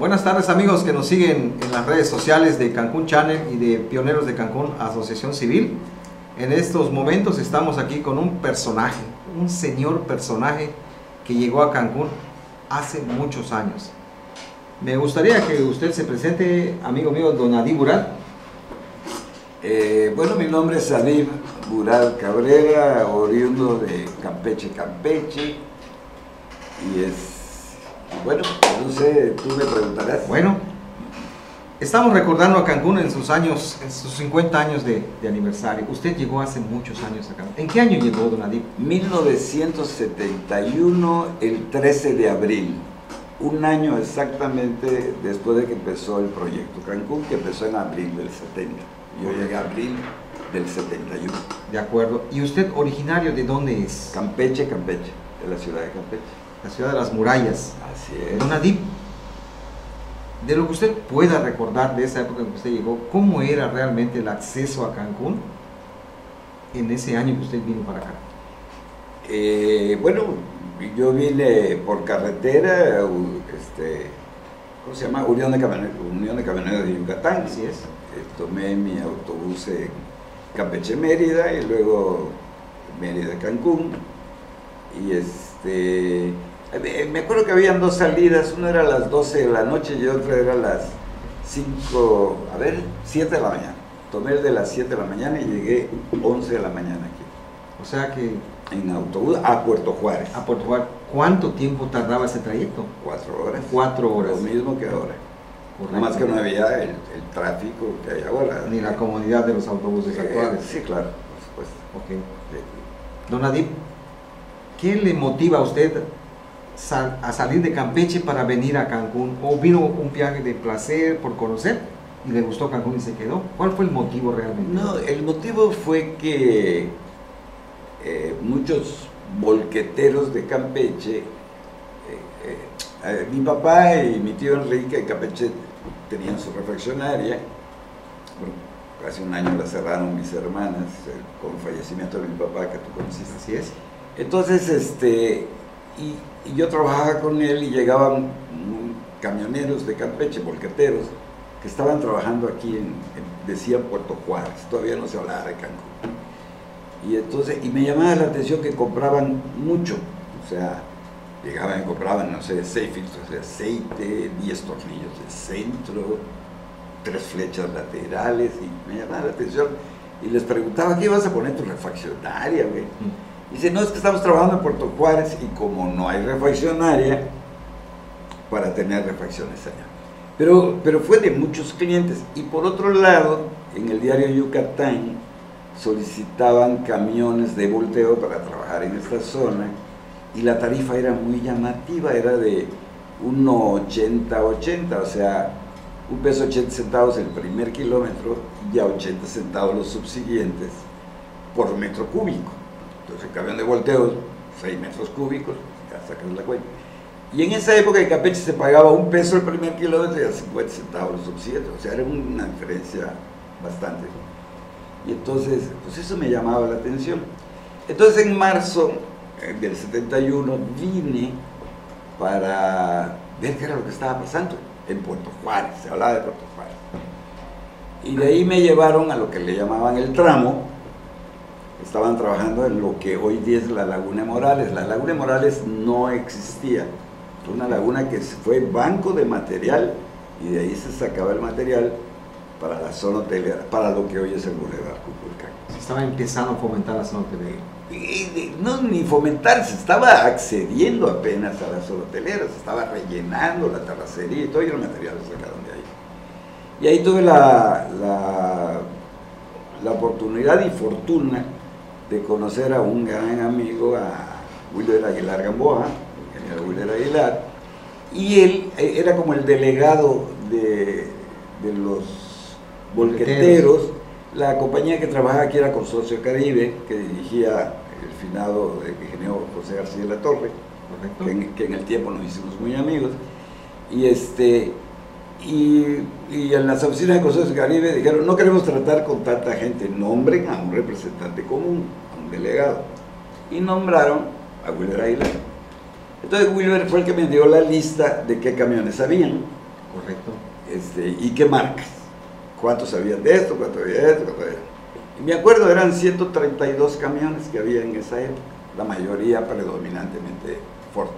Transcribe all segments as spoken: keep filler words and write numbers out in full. Buenas tardes amigos que nos siguen en las redes sociales de Cancún Channel y de Pioneros de Cancún Asociación Civil. En estos momentos estamos aquí con un personaje, un señor personaje que llegó a Cancún hace muchos años. Me gustaría que usted se presente, amigo mío, don Adib Burad. Eh, bueno, mi nombre es Adib Burad Cabrera, oriundo de Campeche, Campeche. Y es... bueno, no sé, tú me preguntarás. Bueno, estamos recordando a Cancún en sus años, en sus cincuenta años de, de aniversario. Usted llegó hace muchos años a Cancún. ¿En qué año llegó, don Adib? mil novecientos setenta y uno, el trece de abril. Un año exactamente después de que empezó el proyecto Cancún, que empezó en abril del setenta. Yo llegué a abril del setenta y uno. De acuerdo. ¿Y usted originario de dónde es? Campeche, Campeche, de la ciudad de Campeche. La ciudad de las murallas. Así es. Don Adib, de lo que usted pueda recordar de esa época en que usted llegó, ¿cómo era realmente el acceso a Cancún en ese año que usted vino para acá? Eh, bueno... Yo vine por carretera, este, ¿cómo se llama? Unión de Camioneros de Yucatán. Así es. Tomé mi autobús en Campeche, Mérida, y luego Mérida, Cancún. Y este, me acuerdo que habían dos salidas, una era a las doce de la noche y otra era a las cinco, a ver, siete de la mañana. Tomé el de las siete de la mañana y llegué once de la mañana aquí. O sea que... en autobús a Puerto Juárez. A Puerto Juárez. ¿Cuánto tiempo tardaba ese trayecto? Cuatro horas. Cuatro horas. Lo mismo que ahora. Nada más que no había el, el tráfico que hay ahora. Ni la comodidad de los autobuses eh, actuales. Sí, claro, por supuesto. Okay. Sí. Don Adib, ¿qué le motiva a usted sal, a salir de Campeche para venir a Cancún? ¿O vino un viaje de placer por conocer y le gustó Cancún y se quedó? ¿Cuál fue el motivo realmente? No, el motivo fue que... Eh, muchos volqueteros de Campeche, eh, eh, mi papá y mi tío Enrique de Campeche tenían su refaccionaria, bueno, casi un año la cerraron mis hermanas, eh, con fallecimiento de mi papá que tú conociste. Así es. Entonces, este, y, y yo trabajaba con él y llegaban um, camioneros de Campeche, volqueteros, que estaban trabajando aquí, en, en, decían Puerto Juárez, todavía no se hablaba de Cancún. Y entonces, y me llamaba la atención que compraban mucho, o sea, llegaban y compraban, no sé, seis filtros de aceite, diez tornillos de centro, tres flechas laterales, y me llamaba la atención, y les preguntaba, ¿qué vas a poner tu refaccionaria, güey? Y dice, no, es que estamos trabajando en Puerto Juárez, y como no hay refaccionaria, para tener refacciones allá. Pero, pero fue de muchos clientes, y por otro lado, en el diario Yucatán, solicitaban camiones de volteo para trabajar en esta zona y la tarifa era muy llamativa, era de uno ochenta ochenta, o sea, un peso ochenta centavos el primer kilómetro y a ochenta centavos los subsiguientes por metro cúbico. Entonces el camión de volteo, seis metros cúbicos, ya sacas la cuenta. Y en esa época en Campeche se pagaba un peso el primer kilómetro y a cincuenta centavos los subsiguientes, o sea, era una diferencia bastante. Y entonces, pues eso me llamaba la atención. Entonces en marzo del setenta y uno vine para ver qué era lo que estaba pasando en Puerto Juárez, se hablaba de Puerto Juárez. Y de ahí me llevaron a lo que le llamaban el tramo. Estaban trabajando en lo que hoy día es la Laguna Morales. La Laguna Morales no existía. Fue una laguna que fue banco de material y de ahí se sacaba el material para la zona hotelera, para lo que hoy es el Boulevard Cuculcán. Se estaba empezando a fomentar la zona hotelera. Y, y, no, ni fomentar, se estaba accediendo apenas a la zona hotelera, se estaba rellenando la terracería y todo, y el material lo sacaron de ahí. Y ahí tuve la, la, la oportunidad y fortuna de conocer a un gran amigo, a Wilder Aguilar Gamboa, el ingeniero Wilder Aguilar, y él era como el delegado de, de los volqueteros. La compañía que trabajaba aquí era Consorcio Caribe, que dirigía el finado del ingeniero José García de la Torre, que en, que en el tiempo nos hicimos muy amigos. Y, este, y, y en las oficinas de Consorcio Caribe dijeron, no queremos tratar con tanta gente, nombren a un representante común, a un delegado. Y nombraron a Wilber Ayala. Entonces Wilber fue el que me dio la lista de qué camiones habían. correcto. Este, ¿y qué marcas? ¿Cuántos habían de esto? ¿Cuántos había de esto? ¿Cuántos había? Y me acuerdo, eran ciento treinta y dos camiones que había en esa época, la mayoría predominantemente Ford.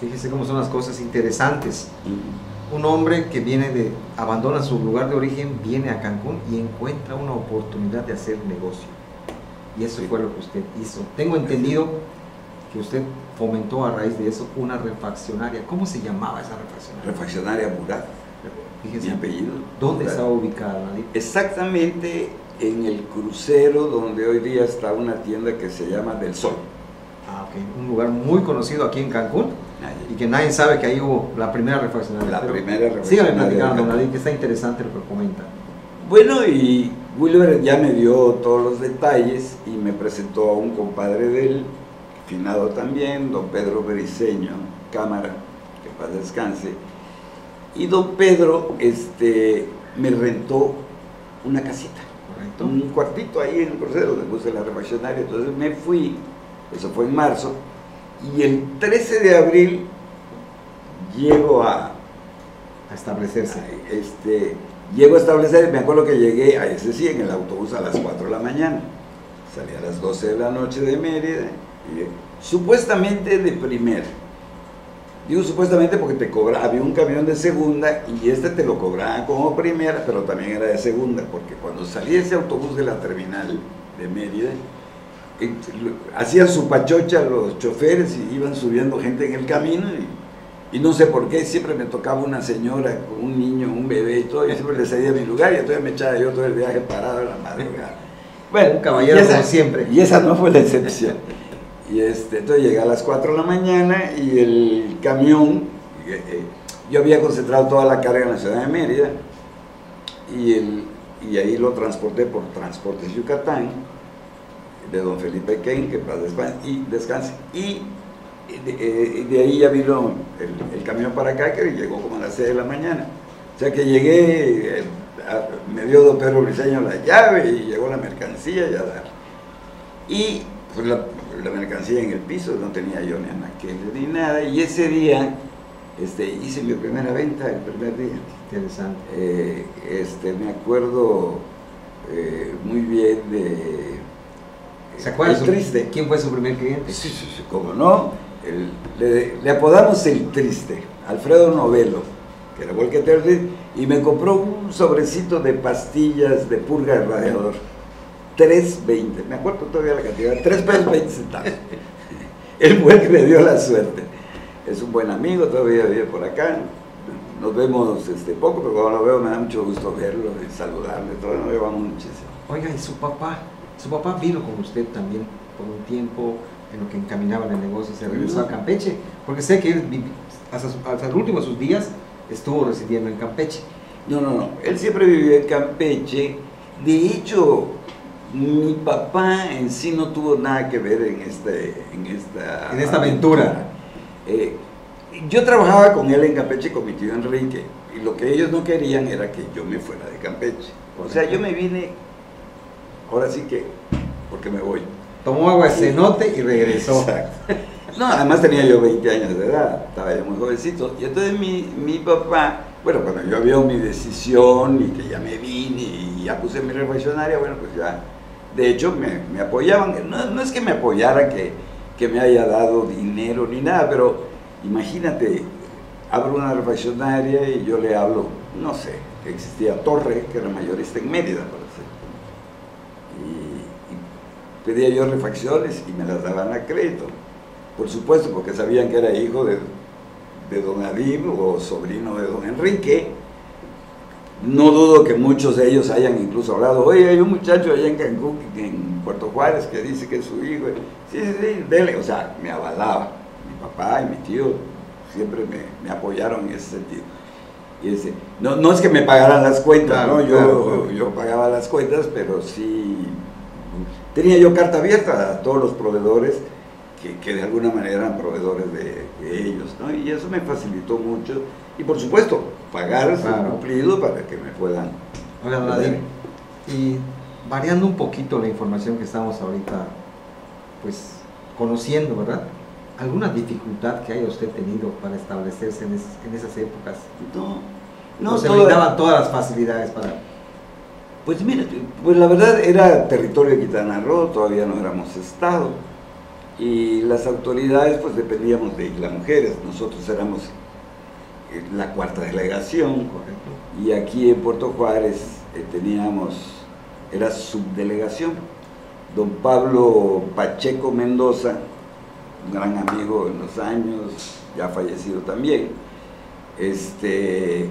Fíjese cómo son las cosas interesantes. Uh-huh. Un hombre que viene de, abandona su lugar de origen, viene a Cancún y encuentra una oportunidad de hacer negocio. Y eso sí. fue lo que usted hizo. Tengo entendido que usted fomentó a raíz de eso una refaccionaria. ¿Cómo se llamaba esa refaccionaria? Refaccionaria Burad. Fíjese, mi apellido. ¿Dónde Burad. Estaba ubicada? Exactamente en el crucero donde hoy día está una tienda que se llama Del Sol. Ah, okay. Un lugar muy conocido aquí en Cancún. Allí. Y que nadie sabe que ahí hubo la primera refaccionaria. La Pero primera refaccionaria. Síganme platicando, Nadine, que está interesante lo que comenta. Bueno, y Wilber ya me dio todos los detalles y me presentó a un compadre de él, finado también, don Pedro Briceño, cámara, que paz descanse. Y don Pedro este, me rentó una casita, Correcto. un cuartito ahí en el crucero, le puse la refaccionaria. Entonces me fui, eso fue en marzo, y el trece de abril llego a, a establecerse. A, este, llego a establecer, me acuerdo que llegué a ese sí en el autobús a las cuatro de la mañana, salí a las doce de la noche de Mérida, y, supuestamente de primera. Digo supuestamente porque te cobraba, había un camión de segunda y este te lo cobraban como primera, pero también era de segunda, porque cuando salía ese autobús de la terminal de Mérida, hacían su pachocha los choferes y iban subiendo gente en el camino y, y no sé por qué siempre me tocaba una señora con un niño, un bebé y todo, yo siempre le cedía mi lugar y entonces me echaba yo todo el viaje parado en la madrugada. Bueno, un caballero como siempre. Y esa no fue la excepción. Y este, entonces llegué a las cuatro de la mañana y el camión, eh, yo había concentrado toda la carga en la ciudad de Mérida y, el, y ahí lo transporté por Transportes Yucatán, de don Felipe Ken, que paz descanse, y descanse, y de, de ahí ya vino el, el camión para acá, que llegó como a las seis de la mañana, o sea que llegué, a, me dio don Pedro Briceño la llave, y llegó la mercancía y a dar, y pues, la, la mercancía en el piso, no tenía yo ni anaquel ni nada, y ese día este, hice mi primera venta, el primer día. Interesante. Eh, este, me acuerdo eh, muy bien de... ¿Se acuerda el Triste? ¿Quién fue su primer cliente? Sí, sí, sí, cómo no. El, le, le apodamos el Triste, Alfredo Novelo, que era volquetero, y me compró un sobrecito de pastillas de purga de radiador. tres veinte, me acuerdo todavía la cantidad, tres pesos veinte centavos. El buen que me dio la suerte. Es un buen amigo, todavía vive por acá. Nos vemos este, poco, pero cuando lo veo me da mucho gusto verlo y saludarle. Todavía nos llevamos muchísimo. Oiga, ¿y su papá? Su papá vino con usted también por un tiempo en lo que encaminaba el negocio y se regresó a Campeche, porque sé que él hasta, hasta el último de sus días estuvo residiendo en Campeche. No, no, no, él siempre vivió en Campeche. De hecho, mi papá en sí no tuvo nada que ver en, este, en, esta, en esta aventura. Eh, yo trabajaba con él en Campeche con mi tío Enrique, y lo que ellos no querían era que yo me fuera de Campeche. O sea, yo me vine... Ahora sí que, porque me voy. Tomó agua de cenote y regresó. Exacto. No, además tenía yo veinte años de edad, estaba yo muy jovencito. Y entonces mi, mi papá, bueno, cuando yo vio mi decisión y que ya me vine y ya puse mi refaccionaria, bueno, pues ya, de hecho me, me apoyaban. No, no es que me apoyara que, que me haya dado dinero ni nada, pero imagínate, abro una refaccionaria y yo le hablo, no sé, que existía Torre, que era mayorista en Mérida, parece. Pedía yo refacciones y me las daban a crédito, por supuesto, porque sabían que era hijo de, de don Adib o sobrino de don Enrique. No dudo que muchos de ellos hayan incluso hablado, oye, hay un muchacho allá en Cancún, en Puerto Juárez, que dice que es su hijo, sí, sí, sí, dele, o sea, me avalaba, mi papá y mi tío siempre me, me apoyaron en ese sentido. Y ese, no, no es que me pagaran las cuentas, ¿no? yo, yo pagaba las cuentas, pero sí... Tenía yo carta abierta a todos los proveedores que, que de alguna manera eran proveedores de, de ellos, ¿no? Y eso me facilitó mucho. Y por supuesto, pagar su claro. cumplido para que me puedan... Oigan, Nadir, y variando un poquito la información que estamos ahorita pues conociendo, ¿verdad? ¿Alguna dificultad que haya usted tenido para establecerse en, es, en esas épocas? No, No, se brindaban todas las facilidades para... Pues mira, pues la verdad era territorio de Quintana Roo, todavía no éramos estado, y las autoridades pues dependíamos de las mujeres, nosotros éramos la cuarta delegación, correcto, y aquí en Puerto Juárez eh, teníamos, era subdelegación. Don Pablo Pacheco Mendoza, un gran amigo en los años, ya fallecido también, este,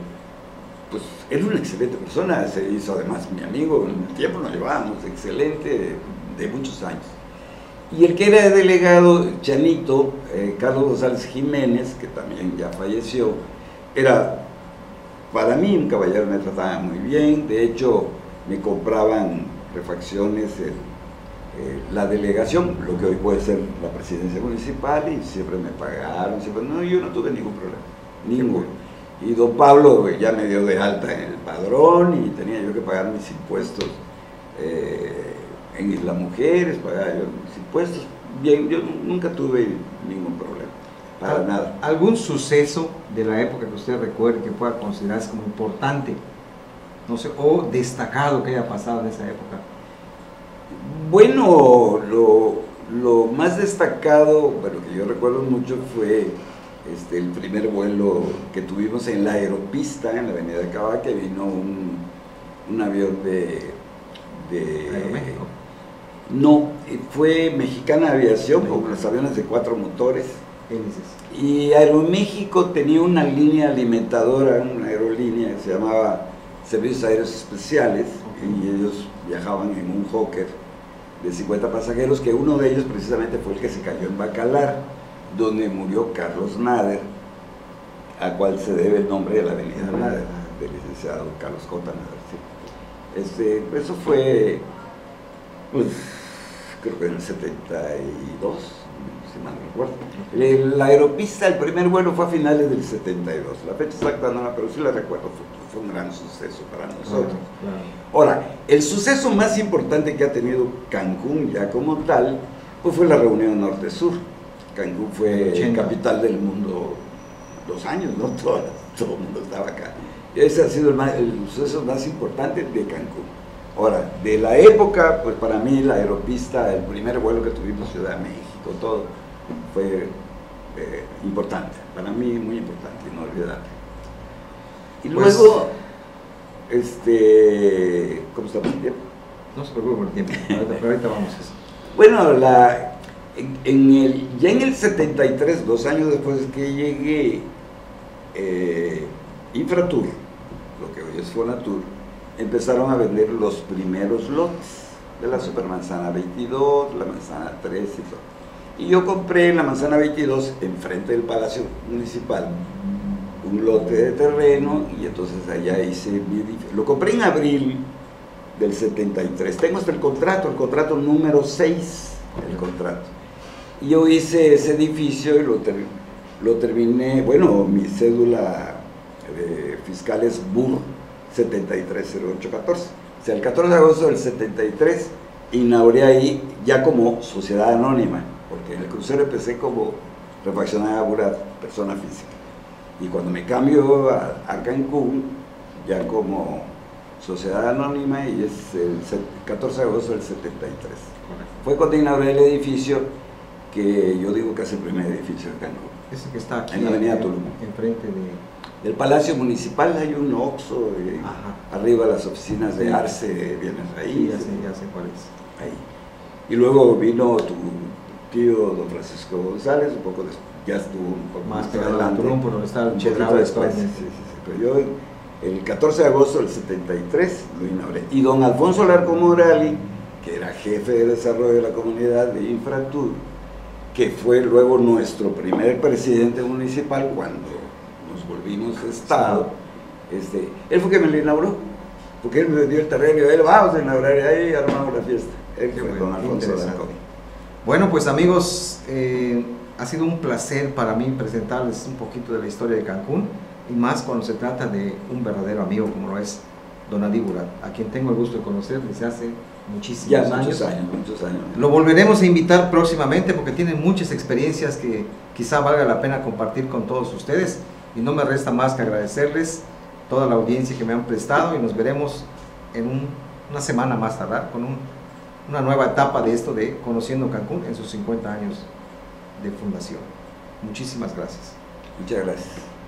pues era una excelente persona, se hizo además mi amigo, en el tiempo nos llevábamos, excelente, de muchos años. Y el que era delegado, Chanito, eh, Carlos González Jiménez, que también ya falleció, era para mí un caballero, me trataba muy bien, de hecho me compraban refacciones, el, eh, la delegación, lo que hoy puede ser la presidencia municipal, y siempre me pagaron, siempre, no, yo no tuve ningún problema, ningún. Y don Pablo ya me dio de alta en el padrón y tenía yo que pagar mis impuestos eh, en Isla Mujeres, pagaba yo mis impuestos, bien, yo nunca tuve ningún problema, para ¿Al, nada. ¿Algún suceso de la época que usted recuerde que pueda considerarse como importante, no sé, o destacado que haya pasado en esa época? Bueno, lo, lo más destacado, bueno, que yo recuerdo mucho fue... Este, el primer vuelo que tuvimos en la aeropista, en la avenida de Cabá, que vino un, un avión de... de ¿Aeroméxico? No, fue Mexicana Aviación, con los aviones de cuatro motores. ¿Es? Y Aeroméxico tenía una línea alimentadora, una aerolínea que se llamaba Servicios Aéreos Especiales, okay, y ellos viajaban en un Hawker de cincuenta pasajeros, que uno de ellos precisamente fue el que se cayó en Bacalar, donde murió Carlos Nader, a cual se debe el nombre de la avenida Nader, del licenciado Carlos Cota Nader. Sí. Este, eso fue, pues, creo que en el setenta y dos, si mal no recuerdo. El, la aeropista, el primer vuelo fue a finales del setenta y dos, la fecha exacta no la, pero sí la recuerdo, fue, fue un gran suceso para nosotros. Ahora, el suceso más importante que ha tenido Cancún ya como tal, pues fue la reunión norte-sur. Cancún fue el capital del mundo dos años, ¿no? Todo, todo el mundo estaba acá. Ese ha sido el, más, el suceso más importante de Cancún. Ahora, de la época, pues para mí la aeropista, el primer vuelo que tuvimos Ciudad de México, todo, fue eh, importante. Para mí muy importante, inolvidable. Y luego, pues, este, ¿cómo estamos el tiempo? No se preocupe por el tiempo, pero ahorita vamos a eso. Bueno, la... En el, ya en el setenta y tres, dos años después que llegué, eh, Infratur, lo que hoy es Fonatur, empezaron a vender los primeros lotes de la Supermanzana veintidós, la Manzana tres y todo. Y yo compré en la Manzana veintidós, enfrente del Palacio Municipal, un lote de terreno, y entonces allá hice mi edificio. Lo compré en abril del setenta y tres. Tengo hasta el contrato, el contrato número seis, el contrato. Yo hice ese edificio y lo, ter lo terminé, bueno, mi cédula eh, fiscal es B U R siete tres cero ocho uno cuatro. O sea, el catorce de agosto del setenta y tres inauguré ahí ya como sociedad anónima, porque en el crucero empecé como Refaccionaria Burad, persona física. Y cuando me cambio a, a Cancún, ya como sociedad anónima, y es el catorce de agosto del setenta y tres. Fue cuando inauguré el edificio, que yo digo que es el primer edificio de Cancún. Ese que está aquí, en la avenida Tulum, enfrente de... del Palacio Municipal hay un Oxxo, eh, arriba las oficinas de Arce, Bienes Raíces. Sí, ya sé, sé cuál es. Ahí. Y luego vino tu tío don Francisco González, un poco después, ya estuvo un poco más, más adelante. Tulum, por donde estaba un poquito después. Sí, sí, sí. Pero yo el catorce de agosto del setenta y tres lo inauguré. Y don Alfonso Larco Morali, que era jefe de desarrollo de la comunidad de Infratur, que fue luego nuestro primer presidente municipal cuando nos volvimos estado, este, él fue que me lo inauguró, porque él me dio el terreno y él, vamos a inaugurar ahí y armamos la fiesta. Él fue bueno, don Alfonso Larco. Bueno, pues amigos, eh, ha sido un placer para mí presentarles un poquito de la historia de Cancún, y más cuando se trata de un verdadero amigo como lo es don Adib Burad, a quien tengo el gusto de conocer desde hace muchísimos ya, años. Muchos años, muchos años. Lo volveremos a invitar próximamente porque tiene muchas experiencias que quizá valga la pena compartir con todos ustedes, y no me resta más que agradecerles toda la audiencia que me han prestado, y nos veremos en un, una semana más tardar con un, una nueva etapa de esto de Conociendo Cancún en sus cincuenta años de fundación. Muchísimas gracias. Muchas gracias.